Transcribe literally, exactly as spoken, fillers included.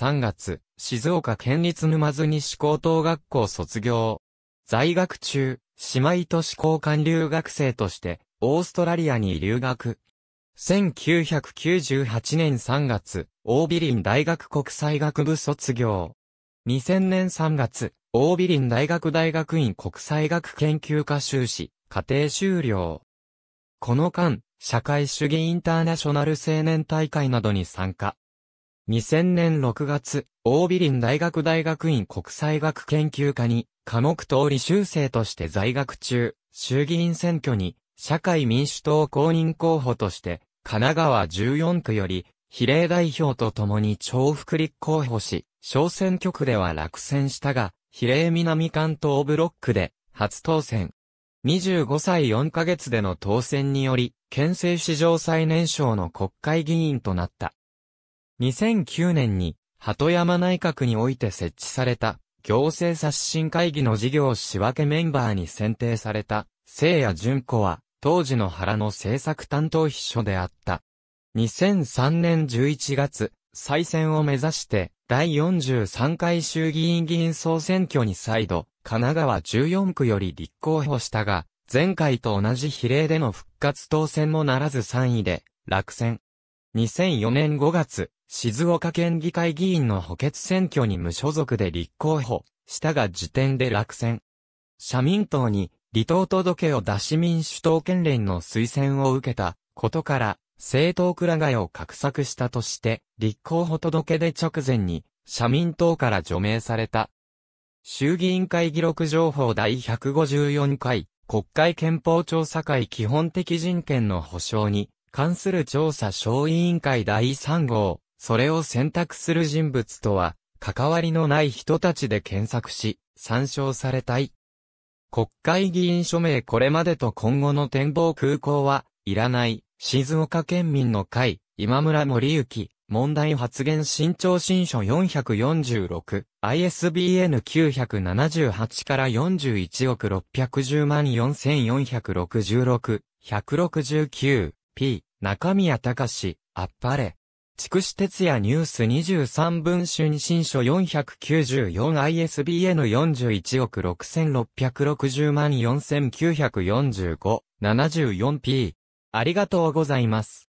さんがつ、静岡県立沼津西高等学校卒業。在学中、姉妹都市交換留学生として、オーストラリアに留学。せんきゅうひゃくきゅうじゅうはちねんさんがつ、桜美林大学国際学部卒業。にせんねんさんがつ、桜美林大学大学院国際学研究科修士、課程修了。この間、社会主義インターナショナル青年大会などに参加。にせんねんろくがつ、桜美林大学大学院国際学研究科に、科目通り修正として在学中、衆議院選挙に、社会民主党公認候補として、神奈川じゅうよんくより、比例代表と共に重複立候補し、小選挙区では落選したが、比例南関東ブロックで、初当選。にじゅうごさいよんかげつでの当選により、県政史上最年少の国会議員となった。にせんきゅうねんに、鳩山内閣において設置された、行政刷新会議の事業仕分けメンバーに選定された、聖谷順子は、当時の原の政策担当秘書であった。にせんさんねんじゅういちがつ、再選を目指して、第よんじゅうさんかい衆議院議員総選挙に再度、神奈川じゅうよんくより立候補したが、前回と同じ比例での復活当選もならずさんいで、落選。にせんよねんごがつ、静岡県議会議員の補欠選挙に無所属で立候補したが時点で落選。社民党に離党届を出し民主党県連の推薦を受けたことから、政党くら替えを画策したとして、立候補届出直前に社民党から除名された。衆議院会議録情報第ひゃくごじゅうよんかい、国会憲法調査会基本的人権の保障に関する調査小委員会第さんごう、それを選択する人物とは、関わりのない人たちで検索し、参照されたい。国会議員署名これまでと今後の展望空港は、いらない、静岡県民の会、今村盛之。問題発言新潮新書よんひゃくよんじゅうろく、アイエスビーエヌきゅうななはち からよんじゅういちおくろっぴゃくじゅうまんよんせんよんひゃくろくじゅうろく、ひゃくろくじゅうきゅう、P、中宮隆、あっぱれ。筑紫哲也ニュースにじゅうさん文春新書 よんひゃくきゅうじゅうよん アイエスビーエヌよんじゅういちおくろくせんろっぴゃくろくじゅうまんよんせんきゅうひゃくよんじゅうご、ななじゅうよんピー。ありがとうございます。